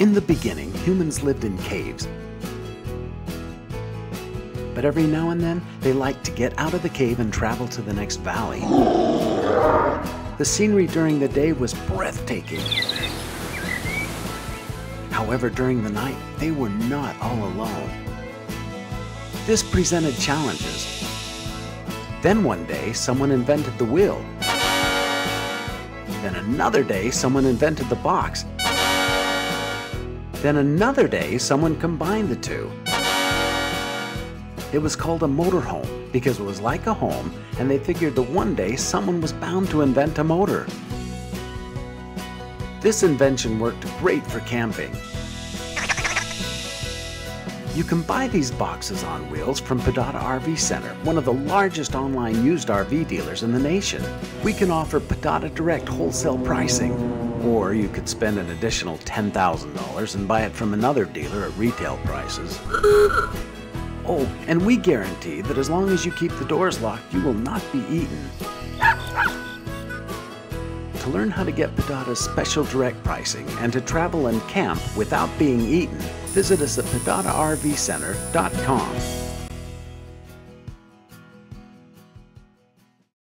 In the beginning, humans lived in caves. But every now and then, they liked to get out of the cave and travel to the next valley. The scenery during the day was breathtaking. However, during the night, they were not all alone. This presented challenges. Then one day, someone invented the wheel. Then another day, someone invented the box. Then another day, someone combined the two. It was called a motorhome because it was like a home, and they figured that one day someone was bound to invent a motor. This invention worked great for camping. You can buy these boxes on wheels from Pedata RV Center, one of the largest online used RV dealers in the nation. We can offer Pedata Direct wholesale pricing, or you could spend an additional $10,000 and buy it from another dealer at retail prices. Oh, and we guarantee that as long as you keep the doors locked, you will not be eaten. To learn how to get Pedata's special direct pricing and to travel and camp without being eaten, visit us at PedataRVCenter.com.